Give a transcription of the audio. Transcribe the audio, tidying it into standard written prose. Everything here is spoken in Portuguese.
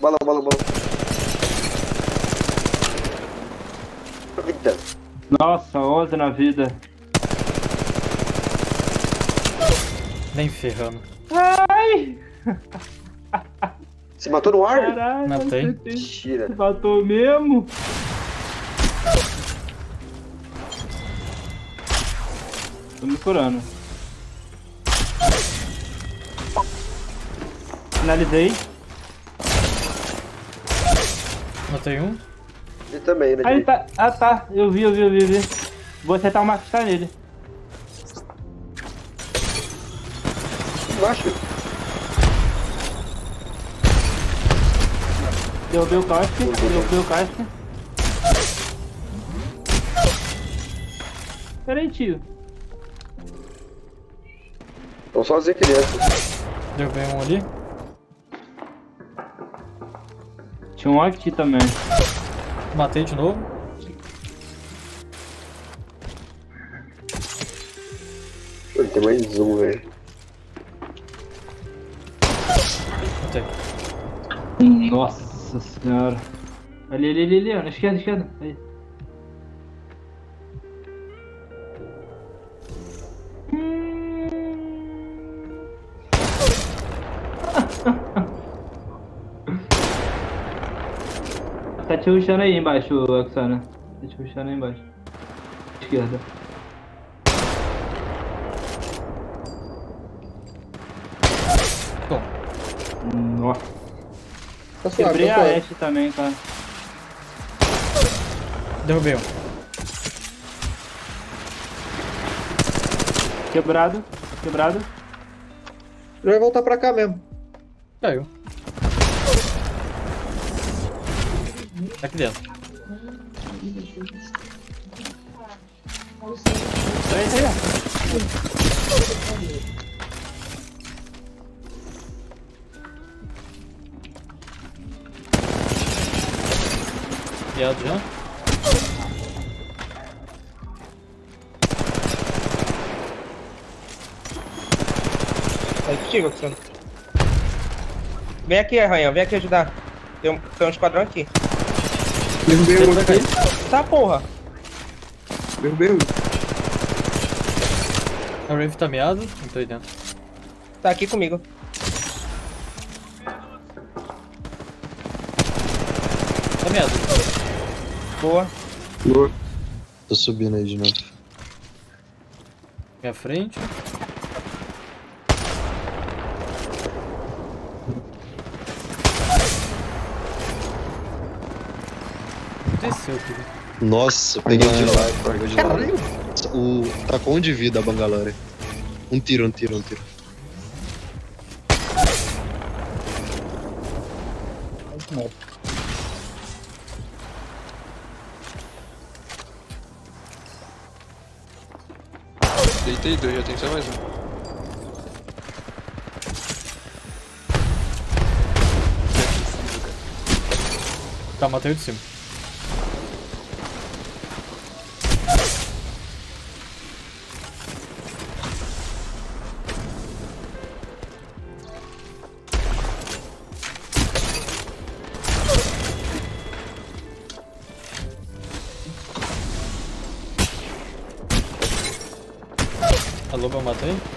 Balão, balão, balão. Vida. Nossa, 11 na vida. Nem ferrando. Ai! Você matou no ar? Caralho, matei. Mentira. Você matou mesmo? Tô me curando. Finalizei. Matei um. Ele também, né? Ah, ele tá... ah, tá. Eu vi. Vou acertar o Marcos, tá nele. Embaixo. Derrubei o casco. Peraí, tio. Tô sozinho aqui dentro. Derrubei um ali. Tinha um aqui também. Matei de novo. Tem mais um, velho. Nossa senhora. Ali, na esquerda. Aí. Tá te rushando aí embaixo, Oxana. Esquerda. Nossa. Quebrei a Ashe também, cara. Derrubei um. Quebrado. Ele vai voltar pra cá mesmo. Caiu. Tá aqui dentro. Sai. Viado já. Aí contigo, Oxana. Vem aqui, arranhão, vem aqui ajudar. Tem um esquadrão aqui. Derrubei um daqui. Tá, porra. Derrubei um. A Rave tá meado? Não tô aí dentro. Tá aqui comigo. Tá meado. Boa. Tô subindo aí de novo. Minha frente. Desceu, filho. Nossa, peguei de lado. Caralho! Tá com um de vida a Bangalore. Um tiro. Não. Deitei dois, já tem só mais um. Tá, matei o de cima. Alô, eu matei?